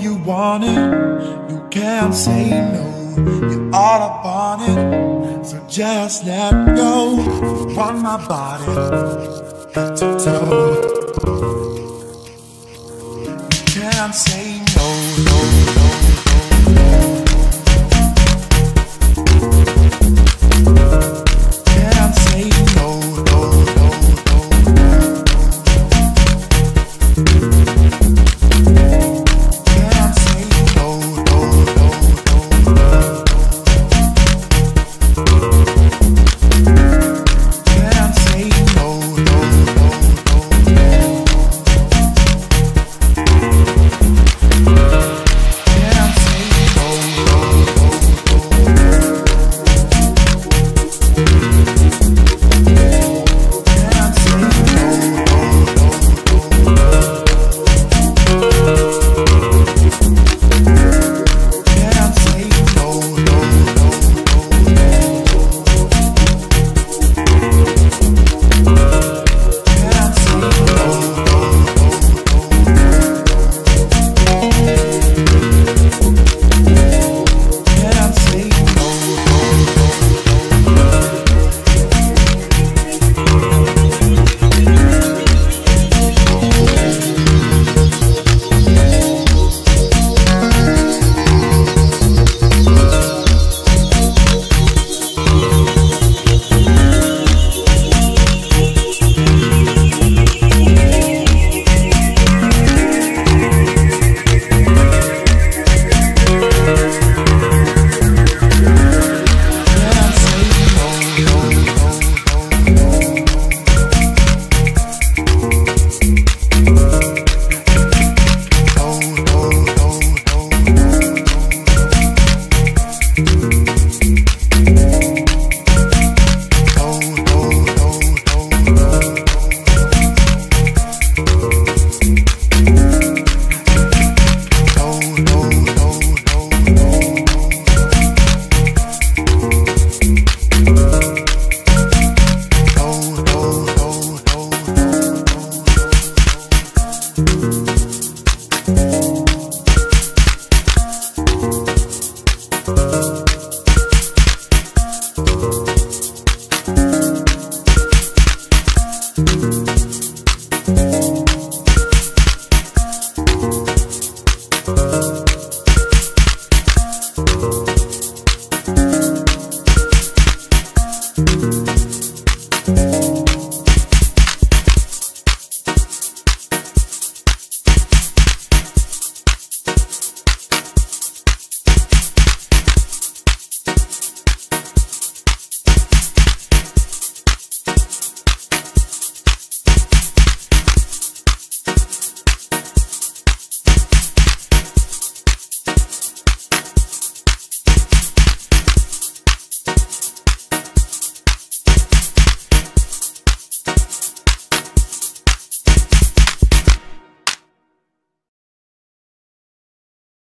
You want it, you can't say no. You're all up on it, so just let go. You want my body to toe. You can't say no.